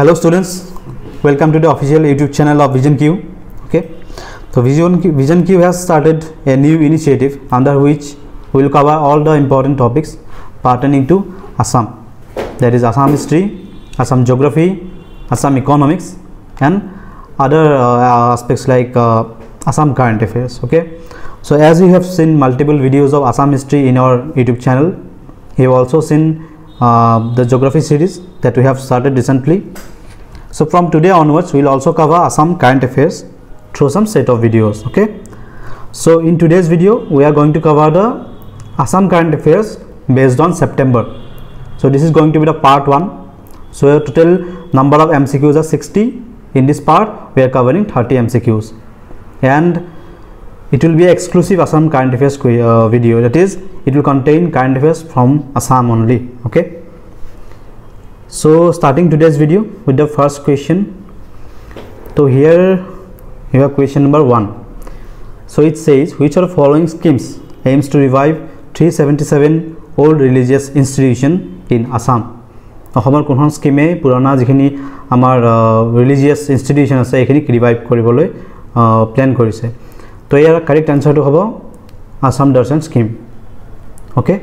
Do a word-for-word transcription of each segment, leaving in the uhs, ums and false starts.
Hello students, welcome to the official YouTube channel of Vision Q. Okay, तो Vision Vision Q has started a new initiative under which we will cover all the important topics pertaining to Assam. That is Assam history, Assam geography, Assam economics and other uh, aspects like uh, Assam current affairs. Okay, so as you have seen multiple videos of Assam history in our YouTube channel, you have also seen uh, the geography series that we have started recently. So from today onwards, we will also cover Assam current affairs through some set of videos. Okay, so in today's video, we are going to cover the Assam current affairs based on September. So this is going to be the part one. So a total number of M C Qs are sixty. In this part, we are covering thirty M C Qs, and it will be an exclusive Assam current affairs uh, video. That is, it will contain current affairs from Assam only. Okay. So starting today's video with the first question. So here you have question number one. So it says, which of the following schemes aims to revive three seventy-seven old religious institution in Assam? अहमर कोन scheme पुराना जिखिनि आमार religious institution আছে এখিনি revive কৰিবলৈ plan কৰিছে. তো ইয়াৰ কাৰেক্ট আনসারটো হ'ব আসাম দর্শন স্কিম. ओके,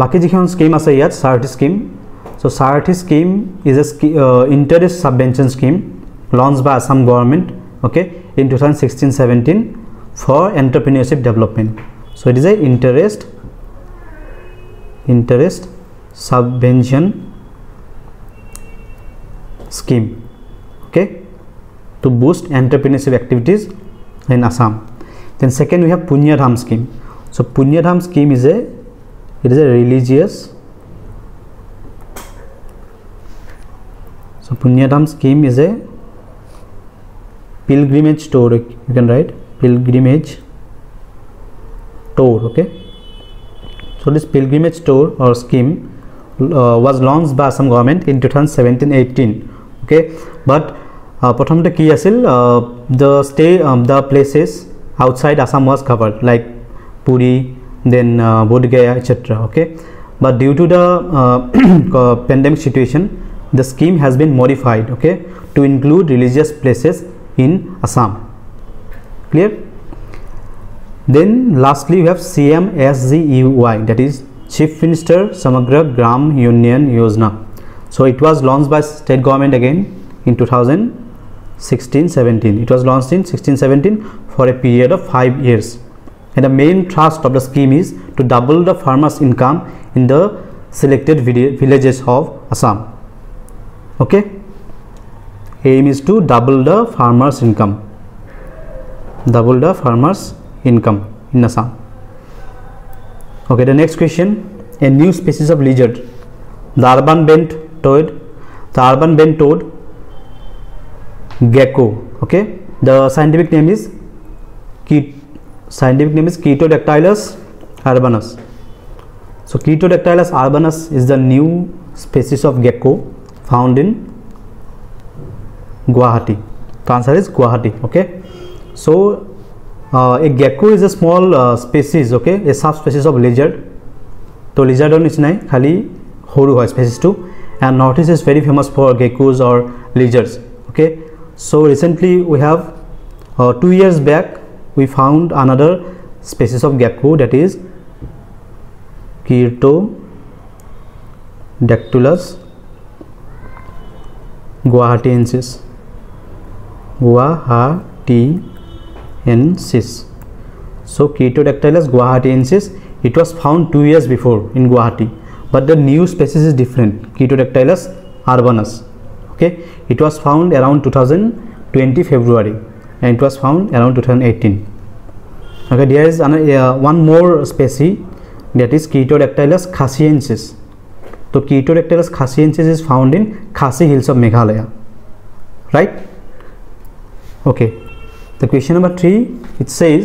বাকি যিখন স্কিম আছে ইয়াত SARTY scheme. So SARTY scheme is a interest subvention scheme launch by Assam government okay in twenty sixteen seventeen for entrepreneurship development. So it is a interest interest subvention scheme, okay, to boost entrepreneurship activities in Assam. Then second we have Punyadam scheme. So Punyadam scheme is a it is a religious so Punyadam scheme is a pilgrimage tour. You can write pilgrimage tour. Okay, so this pilgrimage tour or scheme uh, was launched by Assam government in twenty seventeen eighteen. Okay, but prathomte ki asil the stay um, the places outside Assam was covered like Puri, then uh, Bodh Gaya, etc. Okay, but due to the uh, pandemic situation, the scheme has been modified, okay, to include religious places in Assam. Clear? Then lastly we have C M S G U Y, that is Chief Minister Samagra Gram Union Yojana. So it was launched by state government again in twenty sixteen seventeen. It was launched in sixteen seventeen for a period of five years, and the main thrust of the scheme is to double the farmers income in the selected villages of Assam. Okay, aim is to double the farmers income double the farmers income in Assam. Okay, the next question, a new species of lizard, the urban bent toad, the urban bent toad gecko. Okay, the scientific name is scientific name is Cyrtodactylus urbanus. So Cyrtodactylus urbanus is the new species of gecko found in Guwahati. The answer is Guwahati. Okay, so uh, a gecko is a small uh, species, okay, a subspecies of lizard. To lizard on is nai khali horu hoy species too. And North East is very famous for geckos or lizards. Okay, so recently we have uh, two years back we found another species of gecko, that is Cyrtodactylus guwahatiensis guwahatiensis so Cyrtodactylus guwahatiensis, it was found two years before in Guwahati, but the new species is different, Cyrtodactylus urbanus. Okay, it was found around twenty twenty February and it was found around twenty eighteen. Okay, there is an, uh, one more species, that is Cyrtodactylus khasiensis. So Cyrtodactylus khasiensis is found in Khasi hills of Meghalaya, right? Okay, the question number three, it says,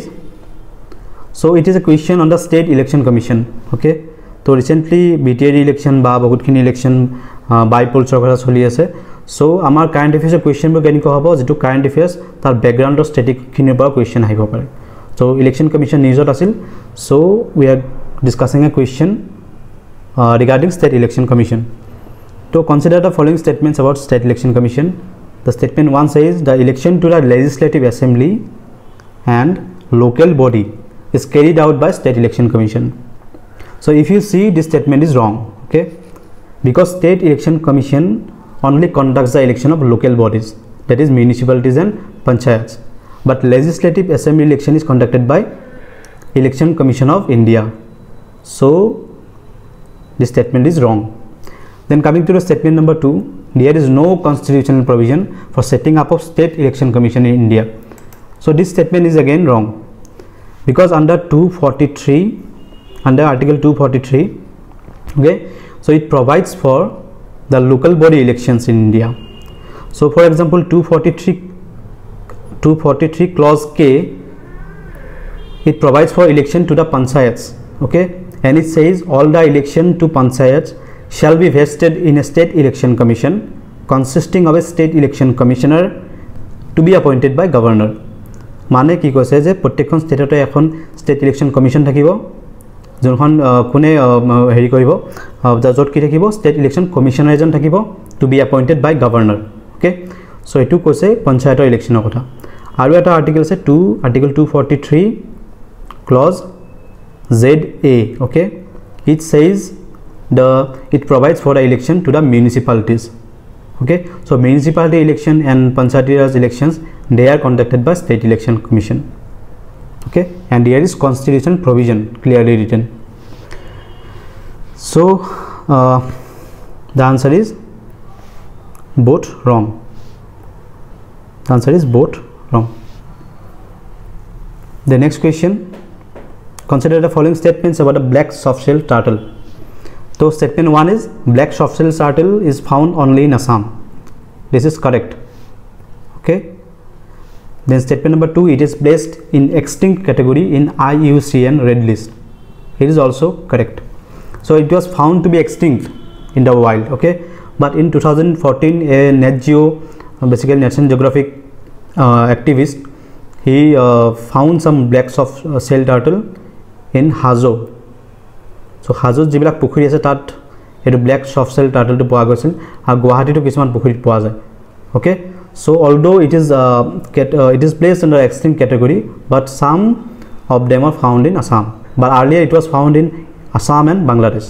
so it is a question on the State Election Commission. Okay, तो recently बीटीएर election बा बहुत खिनि election bipole चक्र चलि আছে. So আমার current এফেয়ার্সৰ কোৱেশ্চনবোৰ কেনেকৈ হ'ব, যেটো কারেন্ট এফেয়ার্স তাৰ ব্যাকগ্ৰাউণ্ডৰ ষ্টেটিক খিনিৰ পৰা কোৱেশ্চন আহিব পাৰে. সো ইলেকশ্যন কমিশ্যন নিউজত আছিল. So we are discussing a question regarding state election commission. So consider the following statements about State Election Commission. The statement one says the election to the Legislative Assembly and local body is carried out by State Election Commission. So if you see, this statement is wrong, okay, because State Election Commission only conducts the election of local bodies, that is municipalities and panchayats, but Legislative Assembly election is conducted by Election Commission of India. So this statement is wrong. Then coming to the statement number two, there is no constitutional provision for setting up of State Election Commission in India. So this statement is again wrong, because under two forty-three, under Article two forty-three, okay, so it provides for the local body elections in India. So for example, two forty-three clause K, it provides for election to the panchayats, okay, and it says all the election to panchayats shall be vested in a State Election Commission consisting of a State Election Commissioner to be appointed by governor. माने की कोसे जे प्रत्येक state तो एकोन state election commission থাকিবो जोनখন কোনে হেৰি কৰিব জজত কি থাকিবো স্টেট ইলেকশন কমিশনাৰ এজন থাকিবো to be appointed by governor okay so এটু কোসে পঞ্চায়তৰ ইলেকশনৰ কথা আৰু এটা আৰ্টিকল আছে to article two forty-three clause Z A okay it says the it provides for the election to the municipalities okay so municipality election and panchayat raj elections they are conducted by State Election Commission, okay, and here is constitution provision clearly written. So uh, the answer is both wrong. The answer is both wrong. The next question, consider the following statements about a black soft-shell turtle. So statement one is black soft-shell turtle is found only in Assam. This is correct, okay. Then statement number two, it is placed in extinct category in I U C N red list. It is also correct. So it was found to be extinct in the wild, okay, but in two thousand fourteen a Nat Geo, basically National Geographic uh, activist, he uh, found some black soft shell turtle in Hazo. So Hazo jibla pukhuri ase tat etu black soft shell turtle to poa goisil aru Guwahati to kisman pukhurit poa jay, okay. So although it is uh, cat, uh, it is placed under extinct category, but some of them are found in Assam, but earlier it was found in Assam and Bangladesh,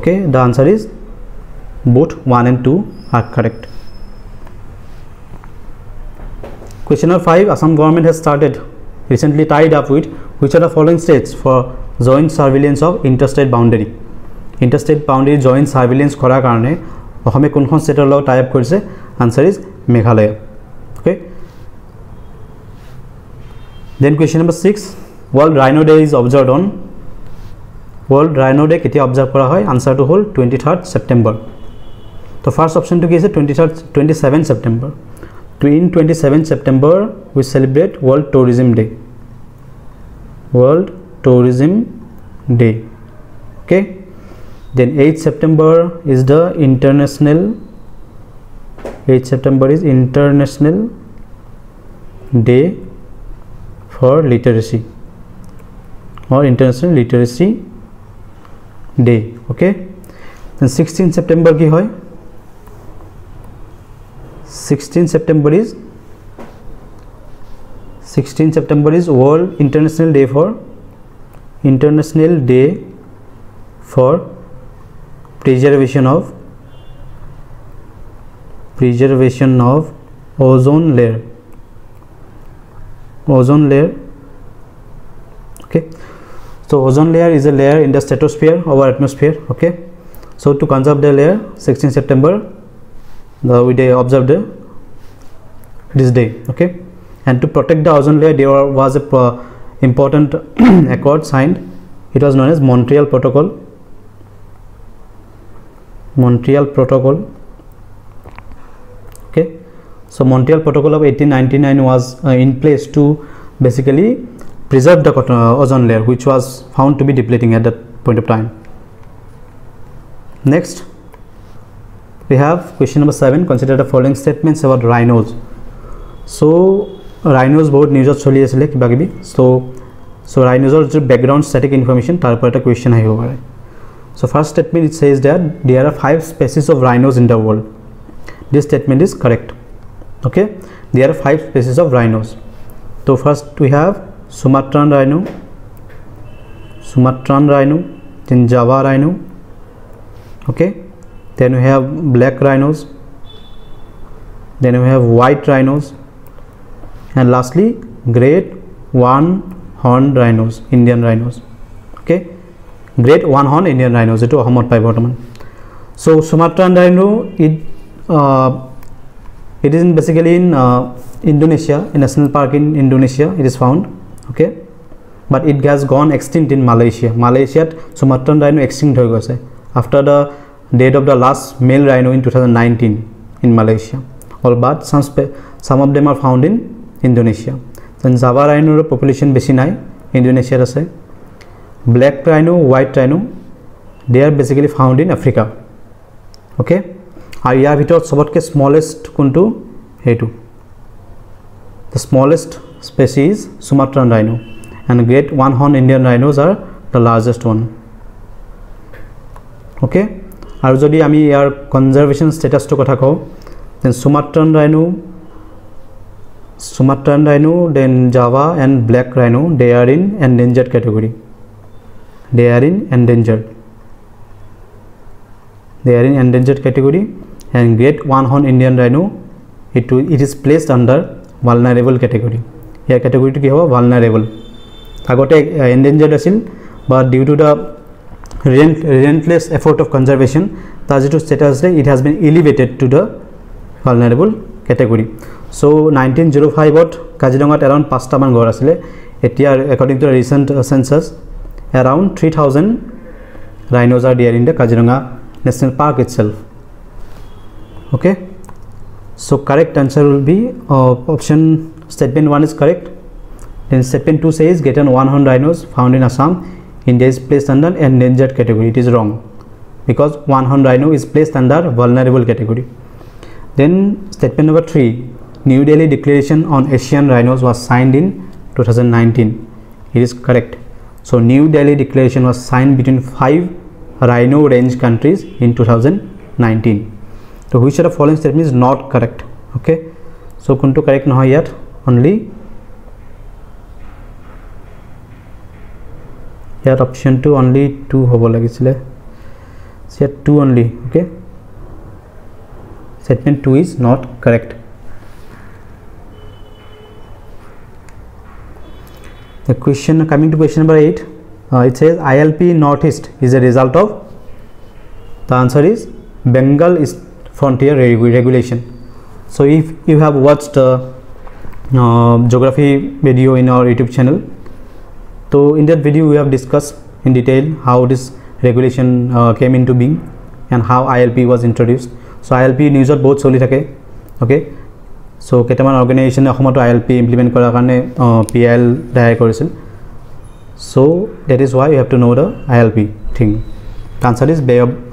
okay. The answer is both one and two are correct. Question number five, Assam government has started recently tied up with which are the following states for joint surveillance of interstate boundary. Interstate boundary joint surveillance kora karone ohome kon kon state log tie up korise. Answer is Meghalaya, okay. Then question number six, World Rhino Day is observed on. World Rhino Day ketia observe kora hoy? Answer to hol twenty-third September. So first option to ki ase twenty-third twenty-seventh September. To in twenty-seventh September we celebrate World Tourism Day. World Tourism Day, okay. Then eighth September is the international eighth September is International Day for Literacy or International Literacy Day, okay. Then sixteenth September ki hoy? sixteenth September is sixteenth September is World International Day for International Day for Preservation of preservation of ozone layer ozone layer okay. So ozone layer is a layer in the stratosphere of our atmosphere, okay. So to conserve the layer, sixteenth September the we day observed the, this day, okay. And to protect the ozone layer there was a uh, important accord signed. It was known as Montreal Protocol. Montreal Protocol Okay. So Montreal Protocol of eighteen ninety-nine was uh, in place to basically preserve the uh, ozone layer, which was found to be depleting at that point of time. Next, we have question number seven. Consider the following statements about rhinos. So rhinos both news of choli asile kiba kibi. So so rhinos or background static information tarpor eta question ahi hobo. So first statement, it says that there are five species of rhinos in the world. This statement is correct. Okay, there are five species of rhinos. So first we have Sumatran rhino, Sumatran rhino, then Java rhino. Okay, then we have black rhinos, then we have white rhinos, and lastly great one-horned rhinos, Indian rhinos. Okay, great one-horned Indian rhinos. It is a mot pai bottom. So Sumatran rhino, it uh, it is in basically in uh, Indonesia, in national park in Indonesia. It is found. Okay, but it has gone extinct in Malaysia. Malaysia, Sumatran rhino extinct ho gase after the date of the last male rhino in two thousand nineteen in Malaysia. All but some some of them are found in Indonesia. Then Java rhino population beshi nai Indonesia ase. Black rhino, white rhino, they are basically found in Africa. Okay, and here it is the smallest kuntu hetu. The smallest species Sumatran rhino, and great one-horned Indian rhinos are the largest one. Okay, and jodi ami here conservation status to kotha kau, then Sumatran rhino, Sumatran rhino, then Java and black rhino, they are in endangered category. They are in endangered. They are in endangered category, and great one-horned Indian rhino, it it is placed under vulnerable category. Here category to ki hoba vulnerable. Agote endangered asil, but due to the relentless effort of conservation, tajitu status it has been elevated to the vulnerable category. So nineteen oh five ot Kazidongat around five ta man ghor asile. Etia according to the recent uh, census, around three thousand rhinos are there in the Kazidonga National Park itself. Okay, so correct answer will be uh, option statement one is correct. Then statement two says greater than one hundred rhinos found in Assam, India is placed under endangered category. It is wrong because one hundred rhino is placed under vulnerable category. Then statement number three, New Delhi Declaration on Asian Rhinos was signed in two thousand nineteen. It is correct. So New Delhi Declaration was signed between five rhino range countries in two thousand nineteen. So which of the following statement is not correct? Okay, so kuntu correct nahi yet only. Here option two only two hobo lagisile. Here two only. Okay, statement two is not correct. The question coming to question number eight, uh, it says I L P Northeast is a result of. The answer is Bengal East Frontier Regulation. So if you have watched uh, uh, geography video in our YouTube channel, so in that video we have discussed in detail how this regulation uh, came into being and how I L P was introduced. So I L P news at both solely thake. Okay, so ketaman organization ahomato I L P implement korar karone P I L dair korisil. So that is why you have to know the I L P thing. The answer is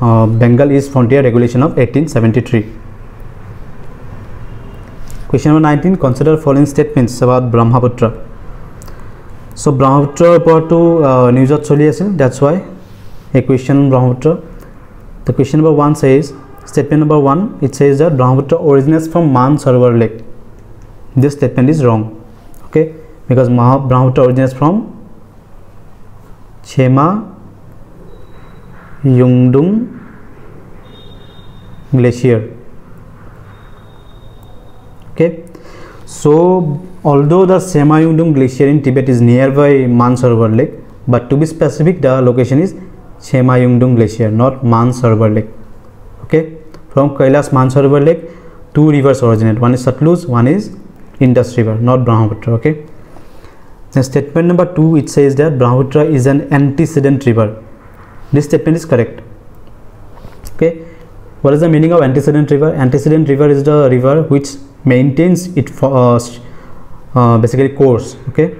uh, Bengal East Frontier Regulation of eighteen seventy-three. Question number nineteen, consider following statements about Brahmaputra. So Brahmaputra upor to news at choli asil, that's why a question Brahmaputra. The question number one says, statement number one, it says that Brahmaputra originates from Man Sarovar Lake. This statement is wrong. Okay, because Brahmaputra originates from Shyama Yangdung Glacier. Okay, so although the Shyama Yangdung Glacier in Tibet is nearby Man Sarovar Lake, but to be specific, the location is Shyama Yangdung Glacier, not Man Sarovar Lake. Okay, from Kailash Mansarovar Lake, two rivers originate. One is Satluj, one is Indus River, not Brahmaputra. Okay. Then statement number two, it says that Brahmaputra is an antecedent river. This statement is correct. Okay. What is the meaning of antecedent river? Antecedent river is the river which maintains it for uh, uh, basically course. Okay.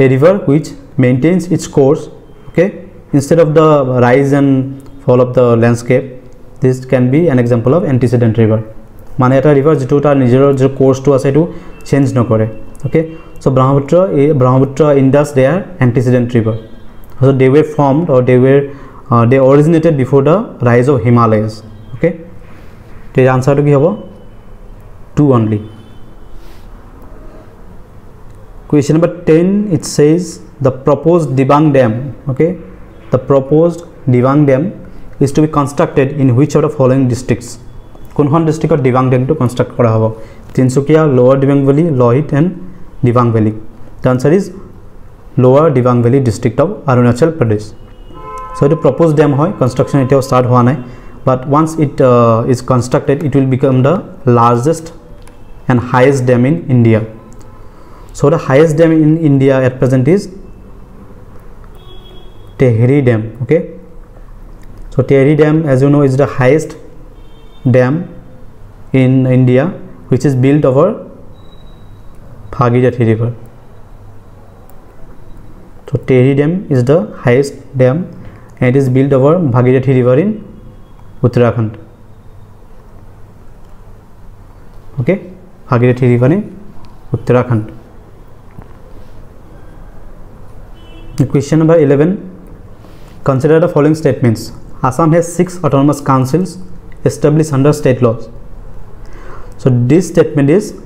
A river which maintains its course. Okay. Instead of the rise and fall of the landscape. This can be an example of antecedent river. Mane eta river jitu tar nijero je course to ase etu change no kore. Okay, so brahmaputra brahmaputra indus, they are antecedent river. So they were formed or they were uh, they originated before the rise of Himalayas. Okay, the answer to be two only. Question number ten, it says the proposed Dibang Dam. Okay, the proposed Dibang Dam is to be constructed in which of the following districts? Konhon district or Dibang Dam to construct kora hobo? Tinsukia, Lower Dibang Valley, Lohit, and Dibang Valley. The answer is Lower Dibang Valley district of Arunachal Pradesh. So the proposed dam hoy construction it start hoa nai, but once it uh, is constructed, it will become the largest and highest dam in India. So the highest dam in India at present is Tehri Dam. Okay. So Tehri Dam, as you know, is the highest dam in India, which is built over Bhagirathi River. So Tehri Dam is the highest dam and it is built over Bhagirathi River in Uttarakhand. Okay, Bhagirathi River in Uttarakhand. Question number eleven. Consider the following statements. Assam has six autonomous councils established under state laws. So this statement is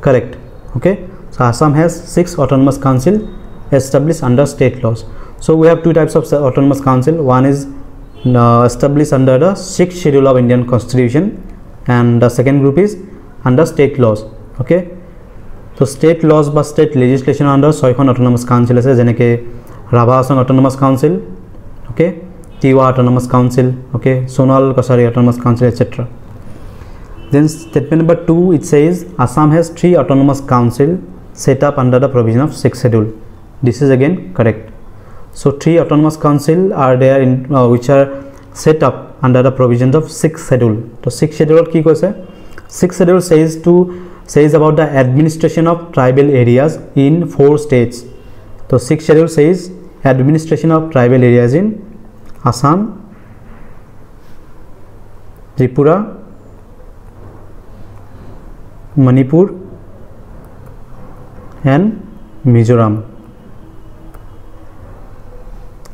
correct. Okay, so Assam has six autonomous councils established under state laws. So we have two types of autonomous council. One is uh, established under the sixth schedule of Indian Constitution, and the second group is under state laws. Okay, so state laws by state legislation under six autonomous council as Rabha Assam autonomous council, okay, Tiwa autonomous council, okay, Sonal Kasari autonomous council, et cetera. Then statement number two, it says Assam has three autonomous council set up under the provision of sixth schedule. This is again correct. So three autonomous council are there in uh, which are set up under the provisions of sixth schedule. So sixth schedule ki koise? Sixth schedule says to says about the administration of tribal areas in four states. So sixth schedule says administration of tribal areas in Assam, Tripura, Manipur, and Mizoram.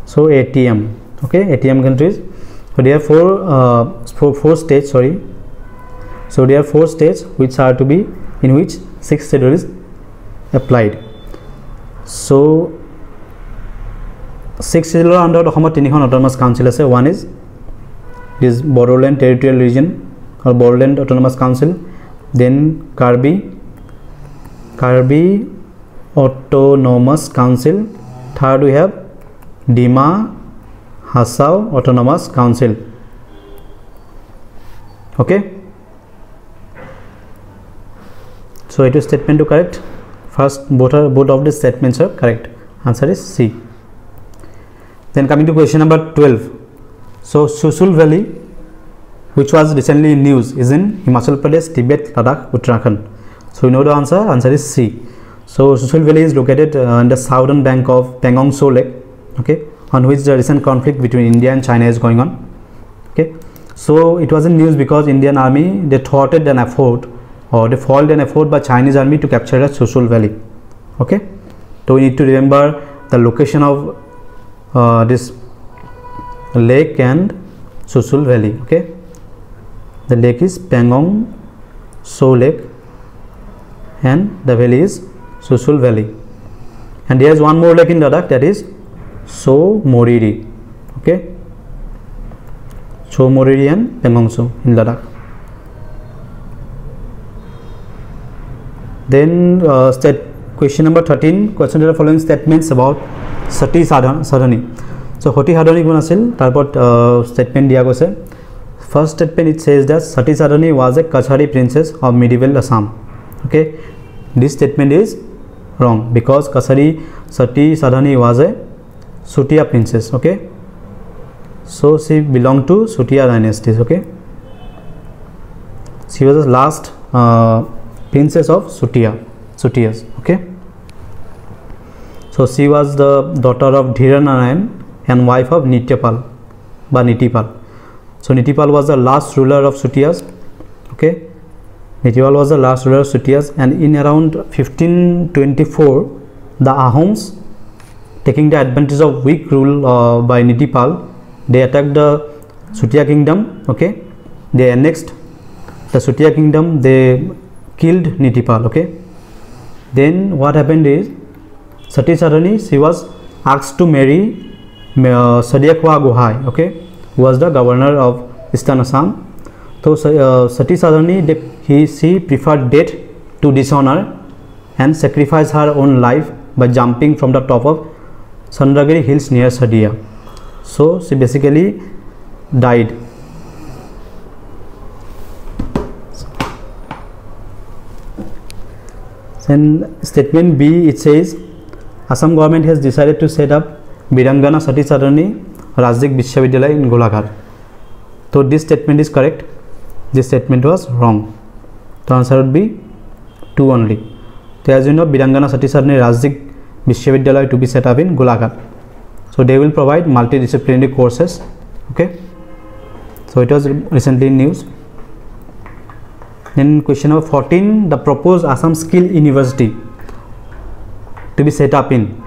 So A T M, okay, A T M countries. So there are four uh, four, four states, sorry. So there are four states which are to be in which sixth schedule is applied. So sixth schedule under Ahmed Tinihan autonomous council as one is this Borderland Territorial Region or Borderland Autonomous Council, then Karbi Karbi Autonomous Council, third we have Dima Hassau Autonomous Council. Okay, so it is statement to correct. First, both are both of the statements are correct. Answer is C. Then coming to question number twelve. So Chushul Valley, which was recently in news, is in Himachal Pradesh, Tibet, Ladakh, Uttarakhand. So you know the answer. Answer is C. So Chushul Valley is located uh, on the southern bank of Tangongso Lake, okay, on which the recent conflict between India and China is going on. Okay, so it was in news because Indian army, they thwarted an effort or they foiled an effort by Chinese army to capture the Chushul Valley. Okay, so we need to remember the location of uh, this lake and Chushul Valley. Okay, the lake is Pangongso Lake and the valley is Chushul Valley, and there is one more lake in Ladakh, that is So Moriri, okay, So Moriri and Pangongso in Ladakh. Then uh, state question number thirteen. Question the following statements about Sati Sadhani. So Sati Sadhani kon asil, tarpor statement diya goise. First statement, it says that Sati Sadhani was a Kachari princess of medieval Assam. Okay, this statement is wrong because Kachari Sati Sadhani was a Sutiya princess, okay, so she belonged to Sutiya dynasties, okay, she was the last uh, princess of Sutiya, Sutiyas, okay, so she was the daughter of Dhiranarayan and wife of Nitipal, by Nitipal, so Nitipal was the last ruler of Sutiyas, okay, Nitipal was the last ruler of Sutiyas, and in around fifteen twenty-four, the Ahoms, taking the advantage of weak rule uh, by Nitipal, They attacked the Sutiya kingdom, okay. They annexed the Sutiya kingdom, they killed Nitipal, okay. Then what happened is, Sati Sadhani, she was asked to marry uh, Sadyakwa Gohai, okay, who was the governor of Eastern Assam. So uh, Sati Sadhani, they, he, she preferred death to dishonor and sacrificed her own life by jumping from the top of Chandragiri hills near Satiya. So she basically died. Then statement B, it says Assam government has decided to set up Birangana Satyashrani Razik Vishwavidyalay in Golaghat. So this statement is correct. This statement was wrong. The answer would be two only. So as you know, Birangana Satyashrani Razik Vishwavidyalay to be set up in Golaghat. So they will provide multidisciplinary courses. Okay. So it was recently in news. Then question number fourteen, the proposed Assam Skill University to be set up in.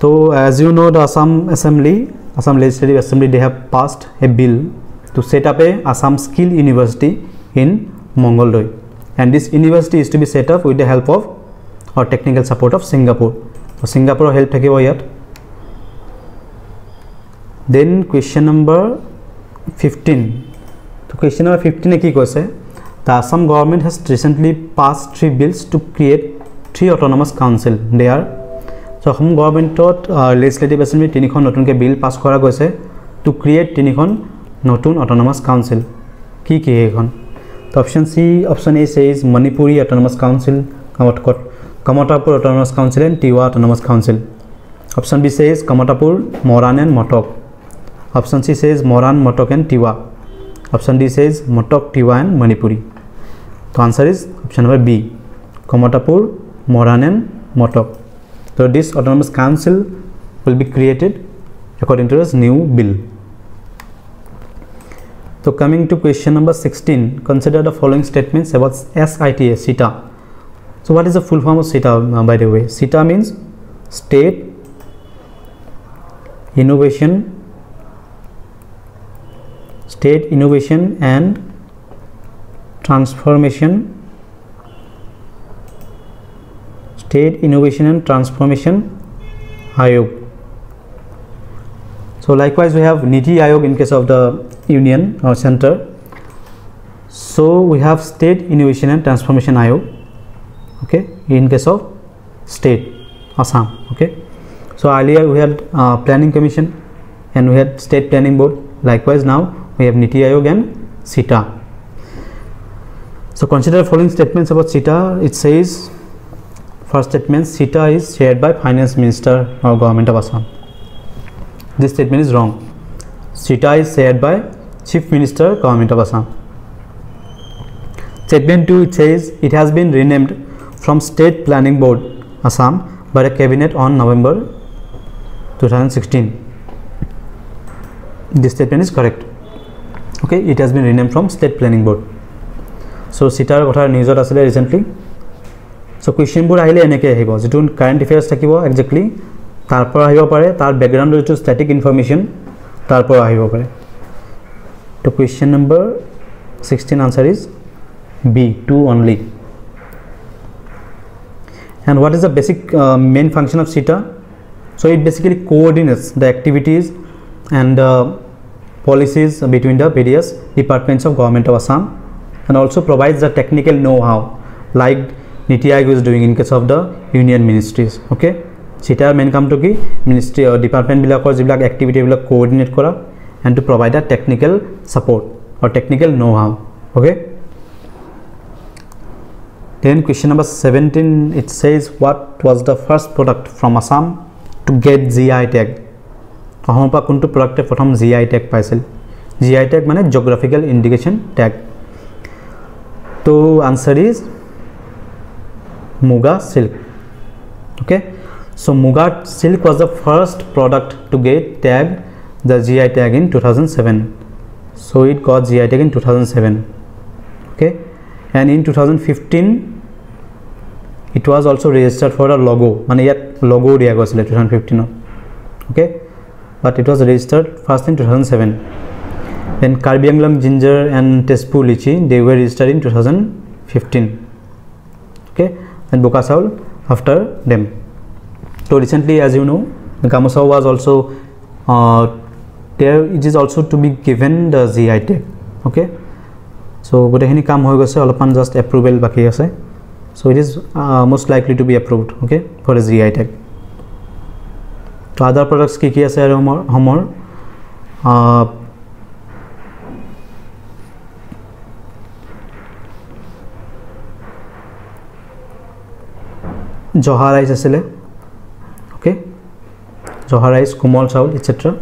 So as you know, the Assam Assembly, Assam Legislative Assembly, they have passed a bill to set up a Assam Skill University in Mongoldoy, and this university is to be set up with the help of or technical support of Singapore. So Singapore help thakibo yat. Then question number fifteen. So question number fifteen e ki koise? The Assam government has recently passed three bills to create three autonomous council. They are so Assam government tot uh, legislative assembly tinikhon notun ke bill pass kora goise to create tinikhon notun autonomous council. Ki ki ekhon? So option C, option A says Manipuri autonomous council, Kamatapur autonomous council and Tiwa autonomous council. Option B says Kamatapur, Moran and Motok. Option C says Moran, Motok and Tiwa. Option D says Motok, Tiwa and Manipuri. So answer is option number B, Kamatapur, Moran and Motok. So this autonomous council will be created according to this new bill. So coming to question number sixteen, consider the following statements about SITA, SITA. So what is the full form of SITA, by the way? SITA means State Innovation, State Innovation and Transformation, State Innovation and Transformation Ayog. So likewise we have Niti Ayog in case of the union or center. So we have State Innovation and Transformation Ayog, okay, in case of state Assam, okay. So earlier we had uh, Planning Commission and we had State Planning Board. Likewise now we have Niti Ayog and SITA. So consider following statements about SITA. It says, first statement, SITA is chaired by Finance Minister or Government of Assam. This statement is wrong. SITA is chaired by Chief Minister, Government of Assam. Statement two, it says it has been renamed from State Planning Board Assam by the Cabinet on November two thousand sixteen. This statement is correct. Okay, it has been renamed from State Planning Board. So SITA kotha news ot asile recently. So question bor ahile eneke ahibo jetu current affairs thakibo exactly tar por ahibo pare, tar background jetu static information tar por ahibo pare. To question number sixteen answer is B, two only. And what is the basic uh, main function of SITA? So it basically coordinates the activities and uh, policies between the various departments of Government of Assam, and also provides the technical know-how like Niti Aayog is doing in case of the union ministries, okay. SITA main kaam to ki ministry or department bilakor jiblak activity bilak coordinate kora and to provide a technical support or technical know-how, okay. Then question number seventeen, it says what was the first product from Assam to get G I tag? Ahom pa kuntu product e prothom G I tag paisil. G I tag mane geographical indication tag. So answer is Muga silk, okay. So Muga silk was the first product to get tag, the G I tag in two thousand seven. So it got G I tag in two thousand seven, okay. And in two thousand fifteen it was also registered for a logo, mane yat logo dia gosile twenty fifteen, okay. but it was registered first in two thousand seven. Then Karbi Anglam ginger and Tezpur lychee, they were registered in two thousand fifteen. Okay, and Boka Saul after them. So recently, as you know, the Gamusa was also uh, there. It is also to be given the G I tag. Okay, so gote hini kam hoy goise olapan just approval baki ase. So it is uh, most likely to be approved, okay, for a G I tag. So other products ki ki ase are humor, humor. Uh, Johar rice asile, okay, Johar rice, Kumal Chawl, et cetera.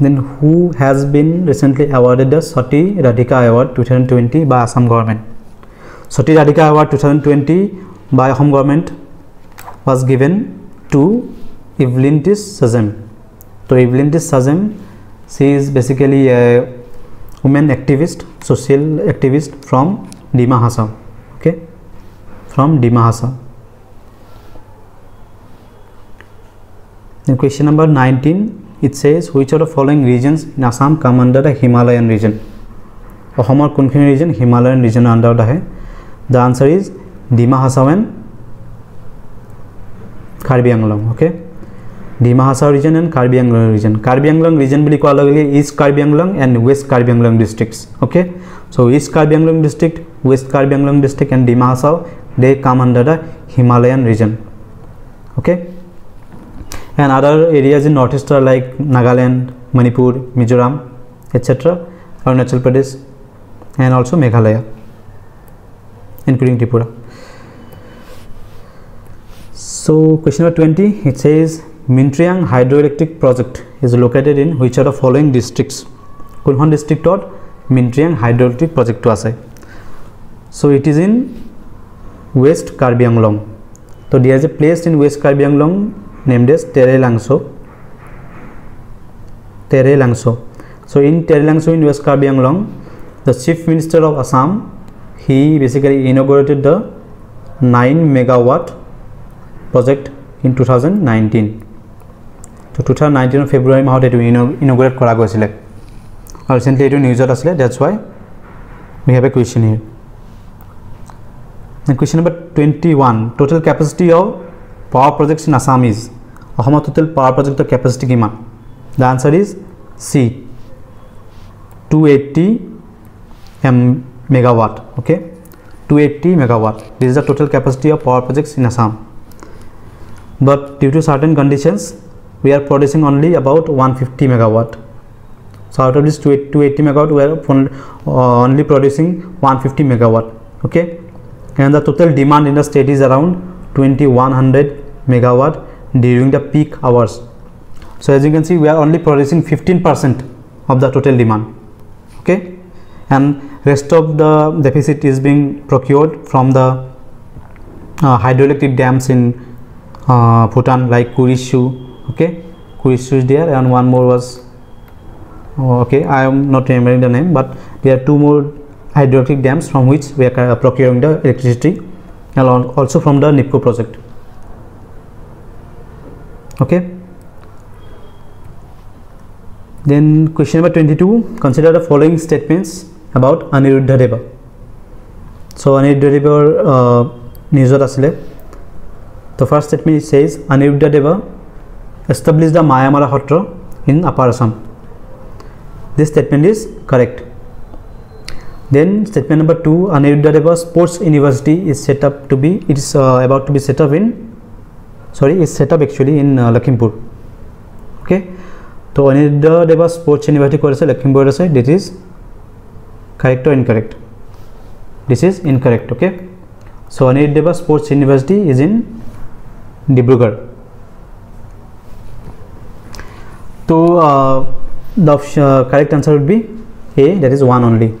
Then who has been recently awarded the SARTY Radhika Award twenty twenty by Assam government? SARTY Radhika Award twenty twenty by Assam government was given to Evelyn Tysem. So Evelyn Tysem, she is basically a woman activist, social activist from Dima Hassam, okay, from Dima Hassam. Then question number nineteen, it says which of the following regions in Assam come under the Himalayan region? Ahomar Kunkhini region, Himalayan region under the hai. The answer is Dima Hassam and Karbi Anglam, okay. Dima Hassam region and Karbi Anglam region. Karbi Anglam region bili koala gile East Karbi Anglam and West Karbi Anglam districts, okay. So East Karbi Anglam district, West Karbi Anglam district and Dima Hassam, they come under the Himalayan region, okay. And other areas in Northeast are like Nagaland, Manipur, Mizoram, et cetera, Arunachal Pradesh and also Meghalaya, including Tripura. So question number twenty, it says Mintriang hydroelectric project is located in which of the following districts? Kunhan district or Mintriang hydroelectric project to asai. So it is in West Karbi Anglong. So there is a place in West Karbi Anglong named as Tyrlangso. Tyrlangso. So in Tyrlangso in West Karbi Anglong, the Chief Minister of Assam, he basically inaugurated the nine megawatt project in two thousand nineteen. So two thousand nineteen of February mahot etu inaugurate kora goisile. Recently etu news asile, that's why we have a question here. And question number twenty-one, total capacity of power projects in Assam is Ahoma total power project of capacity kiman? The answer is C, two hundred eighty megawatt, okay, two hundred eighty megawatt. This is the total capacity of power projects in Assam, but due to certain conditions we are producing only about one hundred fifty megawatt. So out of this two hundred eighty megawatt we are only producing one hundred fifty megawatt, okay, and the total demand in the state is around twenty-one hundred megawatt during the peak hours. So as you can see, we are only producing fifteen percent of the total demand, okay, and rest of the deficit is being procured from the uh, hydroelectric dams in uh, Bhutan like Kurichhu, okay, Kurichhu is there, and one more was, okay, I am not remembering the name, but there are two more hydroelectric dams from which we are procuring the electricity, and also from the NIPCO project, okay. Then question number twenty-two, consider the following statements about Aniruddhadeva. So Aniruddhadeva news asile, the first statement it says Aniruddhadeva established the Mayamala Hotra in Upper Assam. This statement is correct. Then statement number two, Aniruddhadeva Sports University is set up to be, it is uh, about to be set up in, sorry, is set up actually in uh, Lakhimpur, okay. So Aniruddhadeva Sports University koreche Lakhimpur ase, this is correct or incorrect? This is incorrect, okay. So Aniruddhadeva Sports University is in Dibrugarh. So uh, the uh, correct answer would be A, that is one only.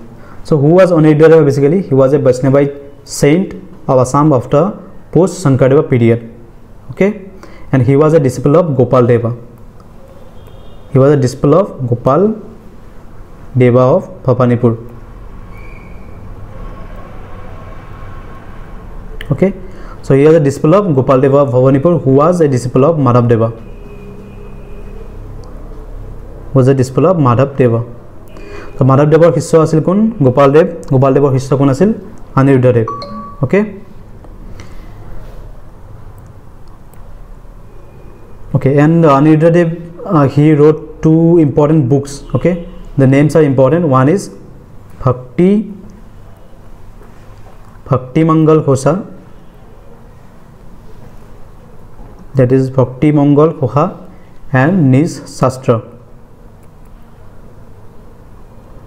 So who was Aniruddhadeva? Basically he was a Vaishnavite saint of Assam after post Shankardeva period, okay, and he was a disciple of Gopaldeva. He was a disciple of Gopaldeva of Bhavanipur, okay. So he was a disciple of Gopaldeva Bhavanipur, who was a disciple of Madhavdeva. Was a disciple of Madhavdeva. So Madhavdeva Hishya asil kun Gopaldev, Gopaldeva Hishya kun asil Aniruddhadev. Okay. Okay, and uh, Aniruddhadev uh, he wrote two important books. Okay, the names are important. One is Bhakti Bhakti Mangal Ghosa. That is Bhakti Mangal Ghosa and Nish Shastra.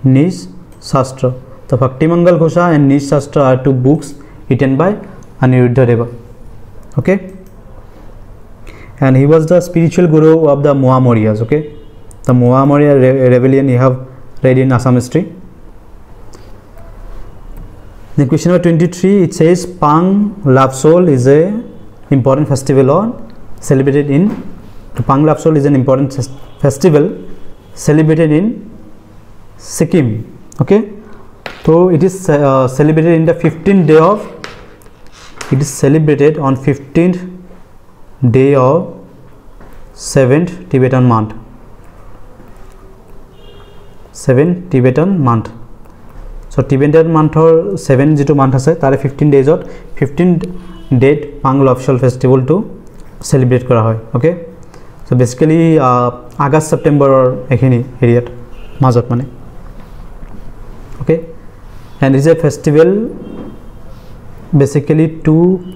Nish Shastra. The Bhakti Mangal Ghosa and Nish Shastra are two books written by Aniruddhadeva. Okay, and he was the spiritual guru of the Moamorias. Okay, the Moamoria re rebellion you have read in Assam history. Then question number twenty-three, it says Pang Lapsol is a important festival or celebrated in the Pang Lapsol is an important festival celebrated in Sikkim. Okay, so it is uh, celebrated in the fifteenth day of it is celebrated on fifteenth day of seventh Tibetan month. seventh Tibetan month. So Tibetan month or seven jitu month ase tare fifteen days or fifteenth date Pang Lapsol festival to celebrate kora hoy. Okay. So basically uh, August September or ekhini area majot mane. Okay. And is a festival basically to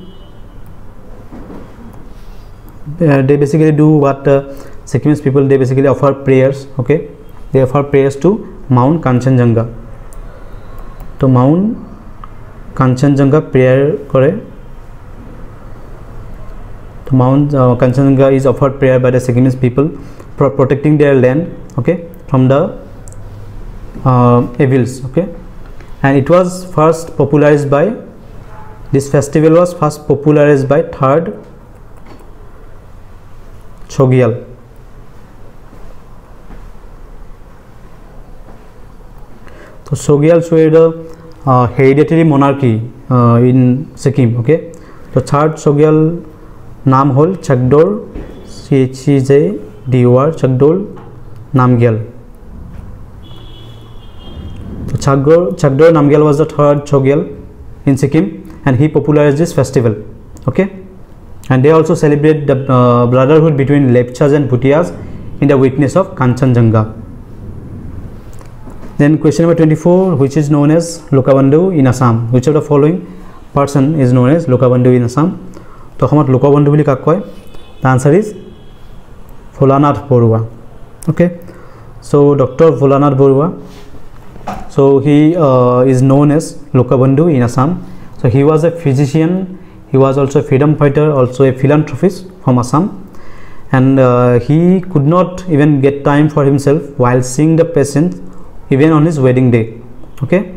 Uh, they basically do what uh, Sikkimese people, they basically offer prayers. Okay, they offer prayers to Mount Kanchenjunga. To Mount Kanchenjunga prayer kore. To Mount uh, Kanchenjunga is offered prayer by the Sikkimese people for protecting their land. Okay, from the uh, evils. Okay, and it was first popularized by this festival was first popularized by third. Chogyal. So Chogyal were the uh, hereditary monarchy uh, in Sikkim. Okay. So third Chogyal naam hol Chagdor C H G J D O R Chagdor Namgyal. So Chagdor Chagdor Namgyal was the third Chogyal in Sikkim, and he popularized this festival. Okay. And they also celebrate the uh, brotherhood between Lepchas and Bhutias in the witness of Kanchenjunga. Then question number twenty-four, which is known as Lokabandhu in Assam. Which of the following person is known as Lokabandhu in Assam? So, how much Lokabandhu will kakoi? The answer is Phulanath Borua. Okay. So, Doctor Phulanath Borua. So, he uh, is known as Lokabandhu in Assam. So, he was a physician. He was also a freedom fighter, also a philanthropist from Assam, and uh, he could not even get time for himself while seeing the patients, even on his wedding day. Okay,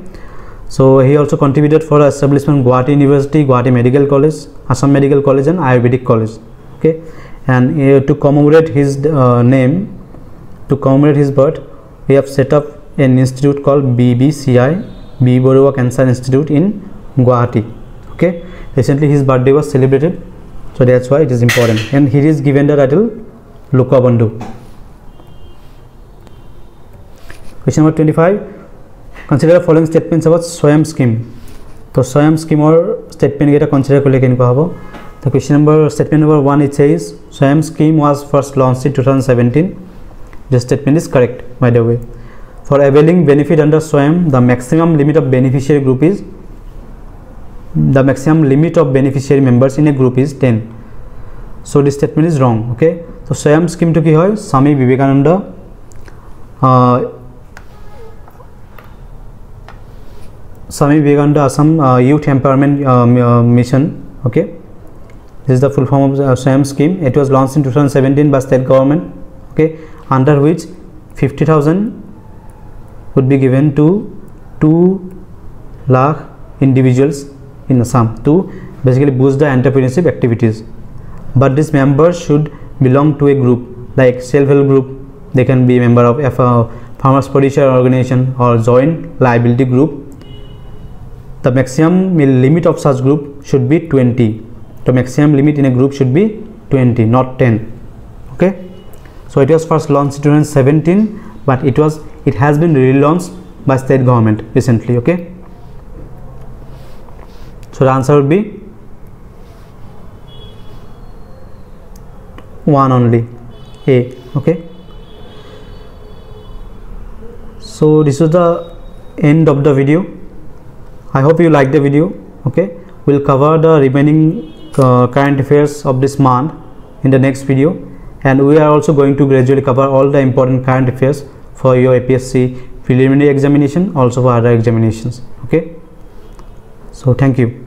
so he also contributed for the establishment of Guwahati University, Guwahati Medical College, Assam Medical College, and Ayurvedic College. Okay, and uh, to commemorate his uh, name, to commemorate his birth, we have set up an institute called B B C I, B. Borua Cancer Institute in Guwahati. Okay. Recently his birthday was celebrated, so that's why it is important, and he is given the title Lokabandhu. Question number twenty-five, consider the following statements about Shyama Scheme. So Shyama Scheme or statement geta consider kole kenko hobo. The question number statement number one, it says Shyama Scheme was first launched in two thousand seventeen. This statement is correct, by the way. For availing benefit under Shyama, the maximum limit of beneficiary group is the maximum limit of beneficiary members in a group is ten. So this statement is wrong. Okay, so Shyama Scheme to ki hoy Swami Vivekananda uh, Swami Vivekananda Assam uh, Youth Empowerment um, uh, Mission. Okay, this is the full form of uh, Shyama Scheme. It was launched in two thousand seventeen by state government. Okay, under which fifty thousand would be given to two lakh individuals in Assam to basically boost the entrepreneurship activities, but these members should belong to a group like self-help group. They can be a member of F A O, farmers producer organization, or joint liability group. The maximum limit of such group should be twenty, the maximum limit in a group should be twenty, not ten. Okay, so it was first launched in twenty seventeen, but it was it has been relaunched by state government recently. Okay, so the answer would be one only, A. Okay, so this is the end of the video. I hope you like the video. Okay, we'll cover the remaining uh, current affairs of this month in the next video, and we are also going to gradually cover all the important current affairs for your A P S C preliminary examination, also for other examinations. Okay, so thank you.